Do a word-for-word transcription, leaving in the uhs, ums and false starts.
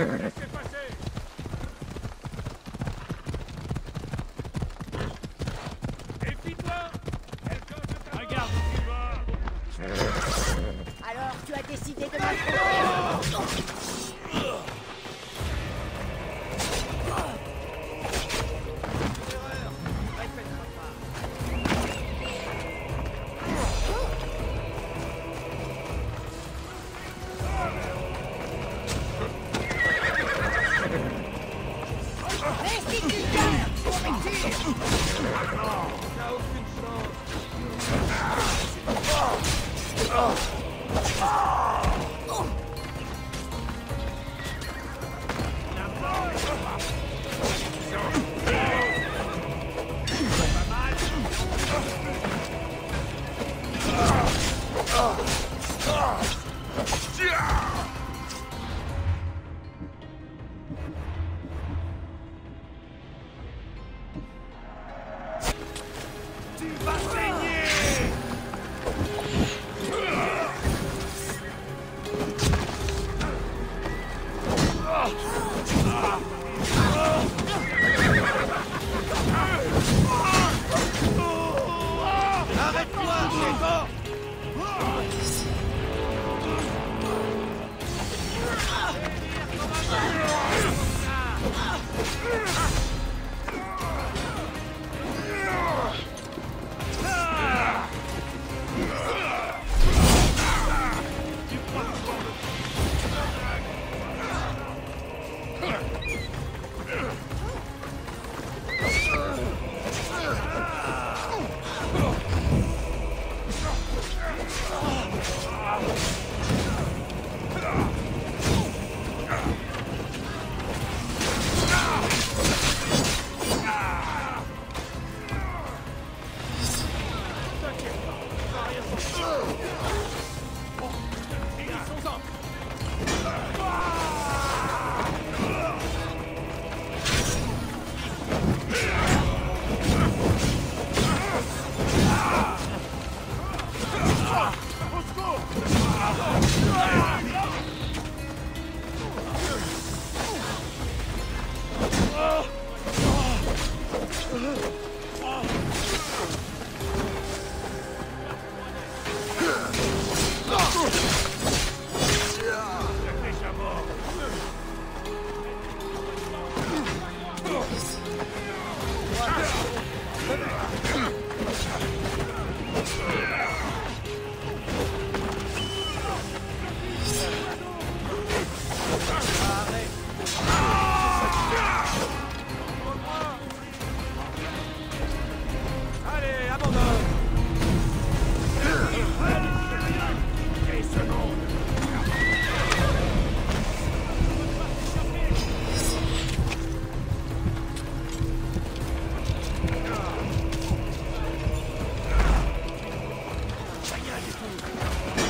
Alors tu as décidé de m'affronter. Let's go.